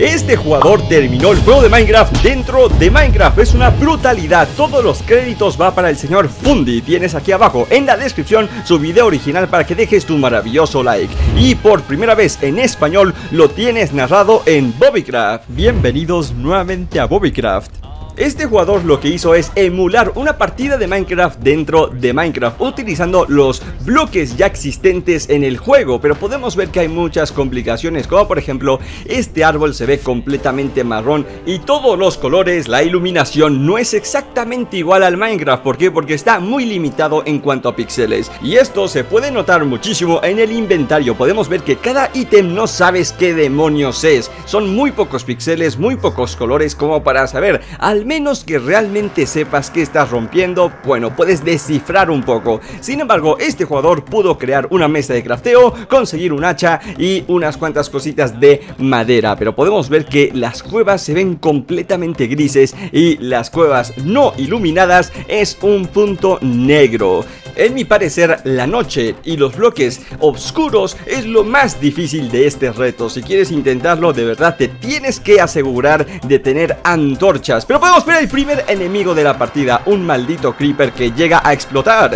Este jugador terminó el juego de Minecraft dentro de Minecraft. Es una brutalidad. Todos los créditos va para el señor Fundy. Tienes aquí abajo en la descripción su video original para que dejes tu maravilloso like. Y por primera vez en español lo tienes narrado en Bobicraft. Bienvenidos nuevamente a Bobicraft. Este jugador lo que hizo es emular una partida de Minecraft dentro de Minecraft utilizando los bloques ya existentes en el juego, pero podemos ver que hay muchas complicaciones, como por ejemplo este árbol se ve completamente marrón y todos los colores, la iluminación no es exactamente igual al Minecraft. ¿Por qué? Porque está muy limitado en cuanto a píxeles, y esto se puede notar muchísimo en el inventario. Podemos ver que cada ítem no sabes qué demonios es, son muy pocos píxeles, muy pocos colores como para saber, al menos que realmente sepas que estás rompiendo. Bueno, puedes descifrar un poco. Sin embargo, este jugador pudo crear una mesa de crafteo, conseguir un hacha y unas cuantas cositas de madera, pero podemos ver que las cuevas se ven completamente grises y las cuevas no iluminadas es un punto negro. En mi parecer, la noche y los bloques oscuros es lo más difícil de este reto. Si quieres intentarlo, de verdad te tienes que asegurar de tener antorchas. Pero podemos ver el primer enemigo de la partida, un maldito creeper que llega a explotar.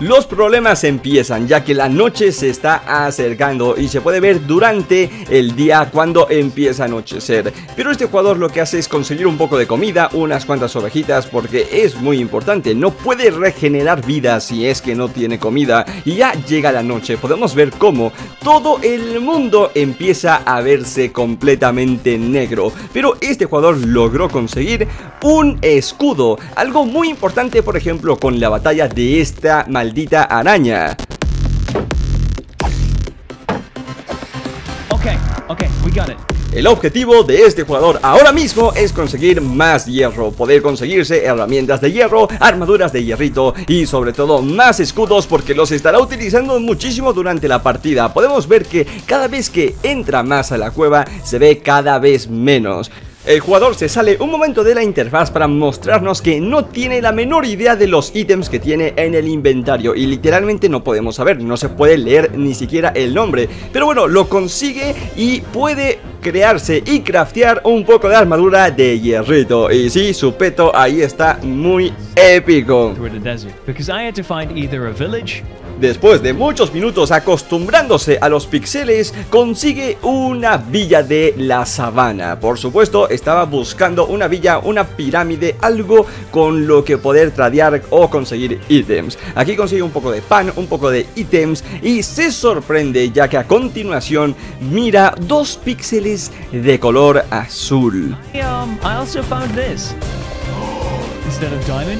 Los problemas empiezan ya que la noche se está acercando y se puede ver durante el día cuando empieza a anochecer. Pero este jugador lo que hace es conseguir un poco de comida, unas cuantas ovejitas, porque es muy importante. No puede regenerar vida si es que no tiene comida. Y ya llega la noche, podemos ver cómo todo el mundo empieza a verse completamente negro. Pero este jugador logró conseguir un escudo, algo muy importante, por ejemplo, con la batalla de esta maldita araña. Okay, we got it. El objetivo de este jugador ahora mismo es conseguir más hierro, poder conseguirse herramientas de hierro, armaduras de hierrito y sobre todo más escudos, porque los estará utilizando muchísimo durante la partida. Podemos ver que cada vez que entra más a la cueva se ve cada vez menos. El jugador se sale un momento de la interfaz para mostrarnos que no tiene la menor idea de los ítems que tiene en el inventario, y literalmente no podemos saber, no se puede leer ni siquiera el nombre. Pero bueno, lo consigue y puede crearse y craftear un poco de armadura de hierrito. Y sí, su peto ahí está muy épico. Después de muchos minutos acostumbrándose a los píxeles, consigue una villa de la sabana. Por supuesto, estaba buscando una villa, una pirámide, algo con lo que poder tradear o conseguir ítems. Aquí consigue un poco de pan, un poco de ítems, y se sorprende ya que a continuación mira dos píxeles de color azul. I also found this. Is that a diamond?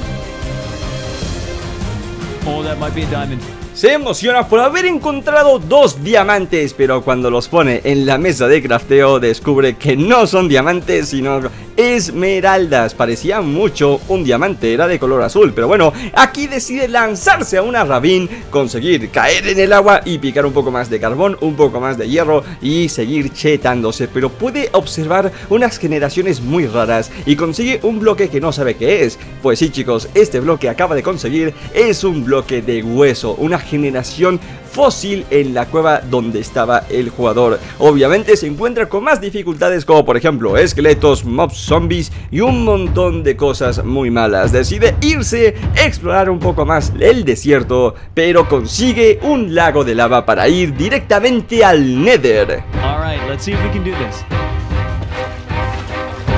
Oh, that might be a diamond. Se emociona por haber encontrado dos diamantes, pero cuando los pone en la mesa de crafteo descubre que no son diamantes sino esmeraldas. Parecía mucho un diamante, era de color azul, pero bueno, aquí decide lanzarse a una ravine, conseguir caer en el agua y picar un poco más de carbón, un poco más de hierro y seguir chetándose. Pero puede observar unas generaciones muy raras y consigue un bloque que no sabe qué es. Pues sí, chicos, este bloque acaba de conseguir es un bloque de hueso, una generación fósil en la cueva donde estaba el jugador. Obviamente se encuentra con más dificultades, como por ejemplo esqueletos, mobs, zombies y un montón de cosas muy malas. Decide irse, explorar un poco más el desierto, pero consigue un lago de lava para ir directamente al Nether.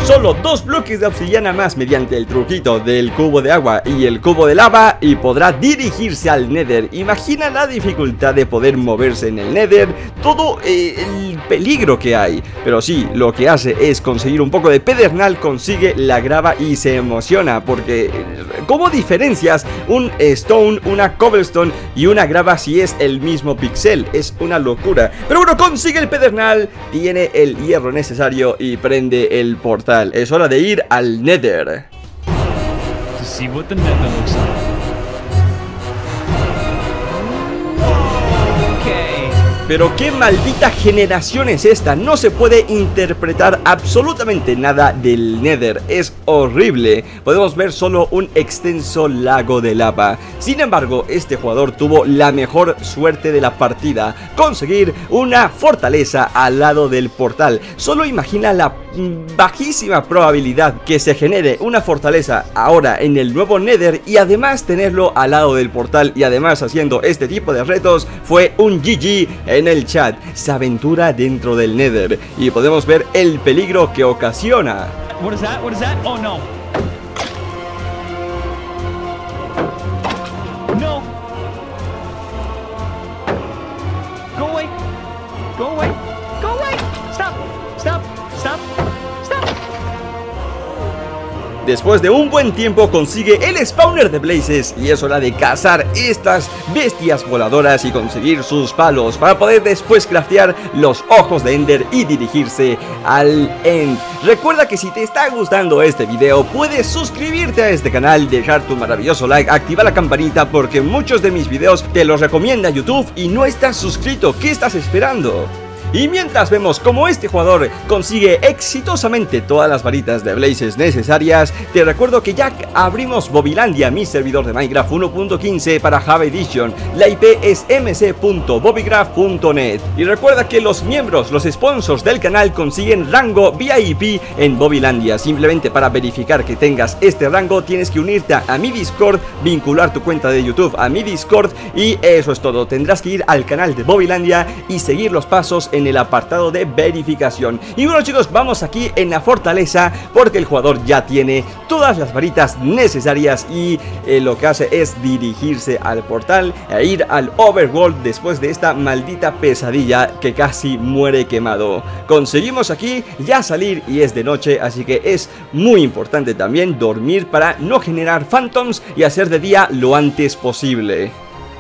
Solo dos bloques de obsidiana más mediante el truquito del cubo de agua y el cubo de lava, y podrá dirigirse al Nether. Imagina la dificultad de poder moverse en el Nether, todo el peligro que hay. Pero sí, lo que hace es conseguir un poco de pedernal, consigue la grava y se emociona porque ¿cómo diferencias un stone, una cobblestone y una grava si es el mismo pixel? Es una locura. Pero bueno, consigue el pedernal, tiene el hierro necesario y prende el portal. Es hora de ir al Nether. Pero qué maldita generación es esta. No se puede interpretar absolutamente nada del Nether. Es horrible. Podemos ver solo un extenso lago de lava. Sin embargo, este jugador tuvo la mejor suerte de la partida: conseguir una fortaleza al lado del portal. Solo imagina la bajísima probabilidad que se genere una fortaleza ahora en el nuevo Nether, y además tenerlo al lado del portal, y además haciendo este tipo de retos. Fue un GG. En el chat, se aventura dentro del Nether y podemos ver el peligro que ocasiona. ¿Qué es eso? ¿Qué es eso? Oh, no. No. Go away. Go away. Go away. Stop. Stop. Stop. Stop. Después de un buen tiempo consigue el spawner de Blazes y es hora de cazar estas bestias voladoras y conseguir sus palos para poder después craftear los ojos de Ender y dirigirse al End. Recuerda que si te está gustando este video puedes suscribirte a este canal, dejar tu maravilloso like, activar la campanita porque muchos de mis videos te los recomienda YouTube y no estás suscrito. ¿Qué estás esperando? Y mientras vemos cómo este jugador consigue exitosamente todas las varitas de Blazes necesarias, te recuerdo que ya abrimos Bobilandia, mi servidor de Minecraft 1.15 para Java Edition. La IP es mc.bobygraph.net. Y recuerda que los miembros, los sponsors del canal consiguen rango VIP en Bobilandia. Simplemente para verificar que tengas este rango tienes que unirte a mi Discord, vincular tu cuenta de YouTube a mi Discord y eso es todo. Tendrás que ir al canal de Bobilandia y seguir los pasos en el apartado de verificación. Y bueno chicos, vamos aquí en la fortaleza porque el jugador ya tiene todas las varitas necesarias y lo que hace es dirigirse al portal e ir al overworld después de esta maldita pesadilla que casi muere quemado. Conseguimos aquí ya salir y es de noche, así que es muy importante también dormir para no generar phantoms y hacer de día lo antes posible.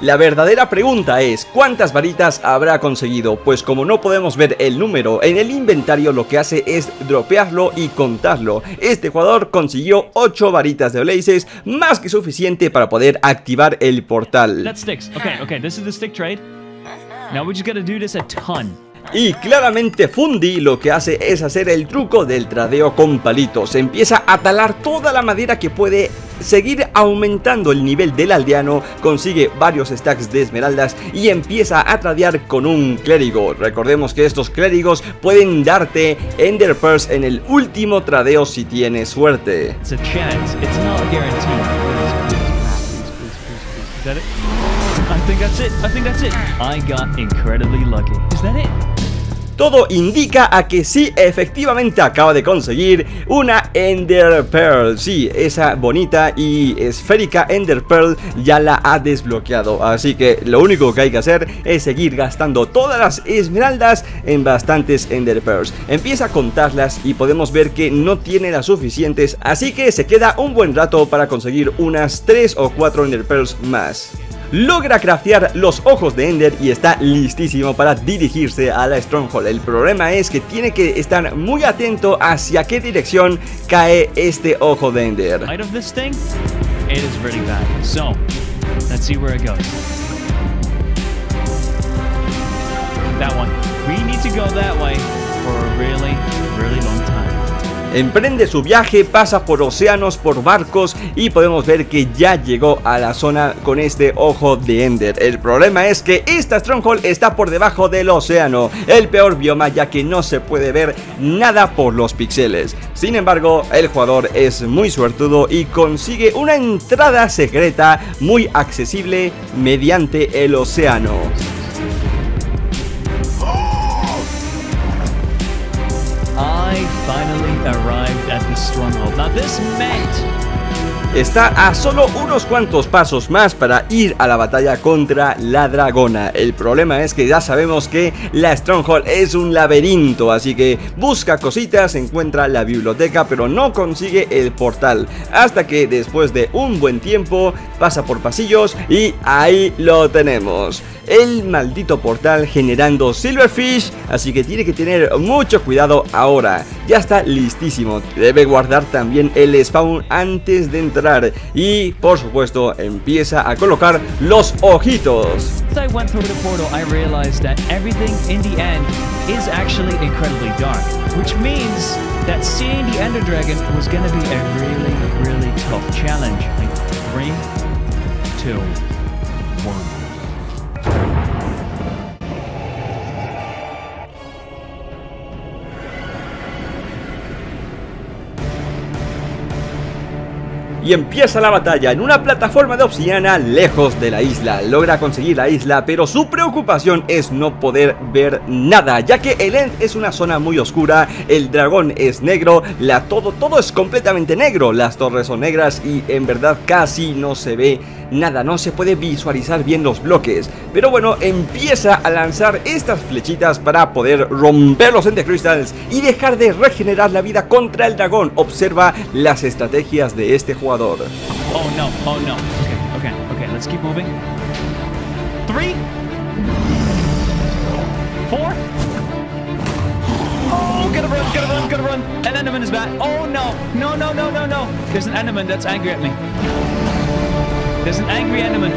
La verdadera pregunta es, ¿cuántas varitas habrá conseguido? Pues como no podemos ver el número en el inventario, lo que hace es dropearlo y contarlo. Este jugador consiguió 8 varitas de Blazes, más que suficiente para poder activar el portal. That sticks. Okay, okay, this is the stick trade. Now we just gotta do this a ton. Y claramente Fundy lo que hace es hacer el truco del tradeo con palitos. Empieza a talar toda la madera que puede, seguir aumentando el nivel del aldeano, consigue varios stacks de esmeraldas y empieza a tradear con un clérigo. Recordemos que estos clérigos pueden darte Ender Pearls en el último tradeo si tienes suerte. It's a chance. It's not a guarantee. Is that it? I think that's it. I think that's it. I got incredibly lucky. Is that it? Todo indica a que sí, efectivamente acaba de conseguir una Ender Pearl. Sí, esa bonita y esférica Ender Pearl ya la ha desbloqueado. Así que lo único que hay que hacer es seguir gastando todas las esmeraldas en bastantes Ender Pearls. Empieza a contarlas y podemos ver que no tiene las suficientes, así que se queda un buen rato para conseguir unas 3 o 4 Ender Pearls más. Logra craftear los ojos de Ender y está listísimo para dirigirse a la Stronghold. El problema es que tiene que estar muy atento hacia qué dirección cae este ojo de Ender. Emprende su viaje, pasa por océanos, por barcos y podemos ver que ya llegó a la zona con este ojo de Ender. El problema es que esta Stronghold está por debajo del océano, el peor bioma ya que no se puede ver nada por los píxeles. Sin embargo, el jugador es muy suertudo y consigue una entrada secreta muy accesible mediante el océano. Está a solo unos cuantos pasos más para ir a la batalla contra la dragona. El problema es que ya sabemos que la Stronghold es un laberinto, así que busca cositas, encuentra la biblioteca, pero no consigue el portal. Hasta que después de un buen tiempo pasa por pasillos y ahí lo tenemos. El maldito portal generando Silverfish, así que tiene que tener mucho cuidado ahora. Ya está listísimo. Debe guardar también el spawn antes de entrar encontrar. Y por supuesto empieza a colocar los ojitos. Y empieza la batalla en una plataforma de obsidiana lejos de la isla. Logra conseguir la isla, pero su preocupación es no poder ver nada, ya que el End es una zona muy oscura, el dragón es negro, todo es completamente negro, las torres son negras y en verdad casi no se ve nada, no se puede visualizar bien los bloques. Pero bueno, empieza a lanzar estas flechitas para poder romper los Ender Crystals y dejar de regenerar la vida contra el dragón. Observa las estrategias de este jugador. Oh no. Okay, let's keep moving. 3, 4. Oh, gotta run. An enderman is back. Oh no. There's an enderman that's angry at me. There's an angry enderman.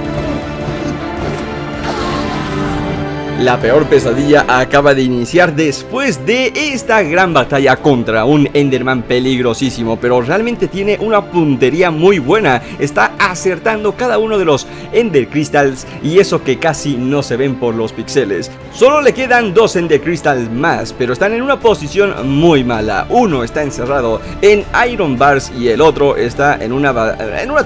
La peor pesadilla acaba de iniciar después de esta gran batalla contra un Enderman peligrosísimo, pero realmente tiene una puntería muy buena, está acertando cada uno de los Ender Crystals y eso que casi no se ven por los píxeles. Solo le quedan 2 Ender Crystals más, pero están en una posición muy mala. Uno está encerrado en Iron Bars y el otro está en una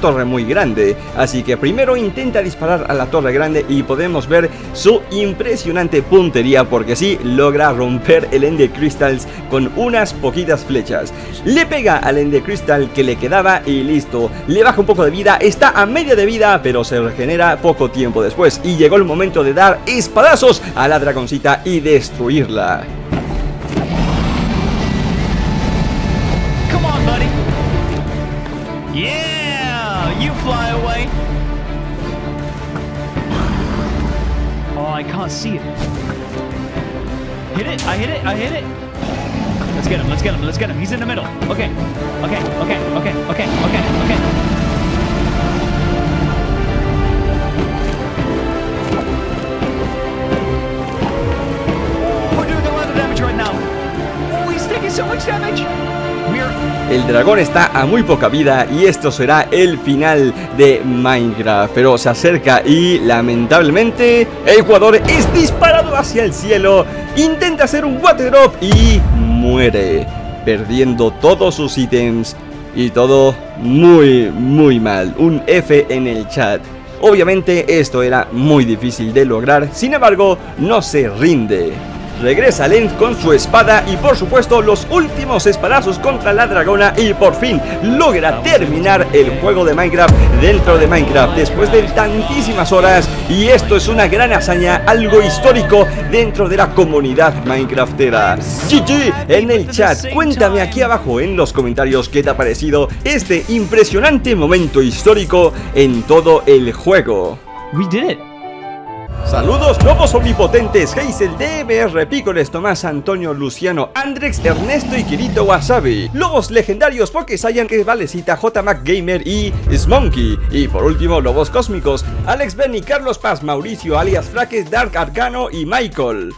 torre muy grande, así que primero intenta disparar a la torre grande y podemos ver su impresionante puntería, porque sí logra romper el Ender Crystals con unas poquitas flechas. Le pega al Ender Crystal que le quedaba y listo, le baja un poco de vida, está a media de vida pero se regenera poco tiempo después. Y llegó el momento de dar espadazos a la dragoncita y destruirla. Come on, buddy. Yeah, you fly away. I can't see it. I hit it. Let's get him. He's in the middle. Okay. Oh, we're doing a lot of damage right now. Oh, he's taking so much damage. El dragón está a muy poca vida y esto será el final de Minecraft, pero se acerca y lamentablemente el jugador es disparado hacia el cielo, intenta hacer un water drop y muere, perdiendo todos sus ítems y todo muy mal. Un F en el chat. Obviamente esto era muy difícil de lograr, sin embargo no se rinde. Regresa Lens con su espada y por supuesto los últimos espadazos contra la dragona y por fin logra terminar el juego de Minecraft dentro de Minecraft después de tantísimas horas, y esto es una gran hazaña, algo histórico dentro de la comunidad minecraftera. GG en el chat, cuéntame aquí abajo en los comentarios qué te ha parecido este impresionante momento histórico en todo el juego. We did it. Saludos, lobos omnipotentes, Hazel, DMR, Pícoles, Tomás, Antonio, Luciano, Andrex, Ernesto y Kirito Wasabi. Lobos legendarios, Pokesayan, que Valecita, JMac Gamer y Smonkey. Y por último, lobos cósmicos, Alex Benny, Carlos Paz, Mauricio, alias Fraques, Dark Arcano y Michael.